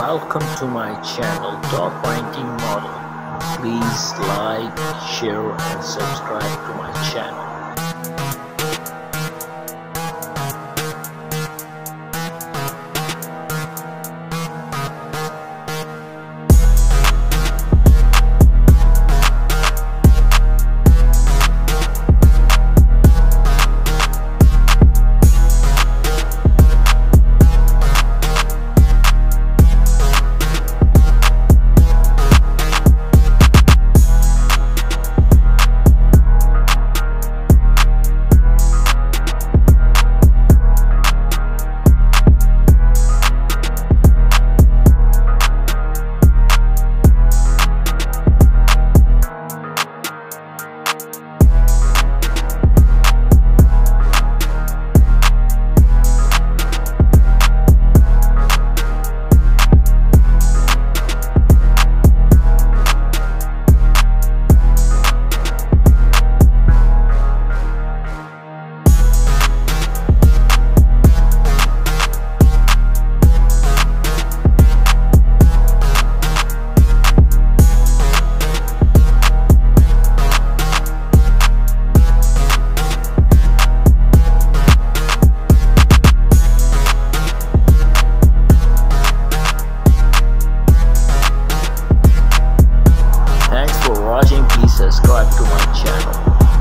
Welcome to my channel Top Ranking Model. Please like, share and subscribe to my channel.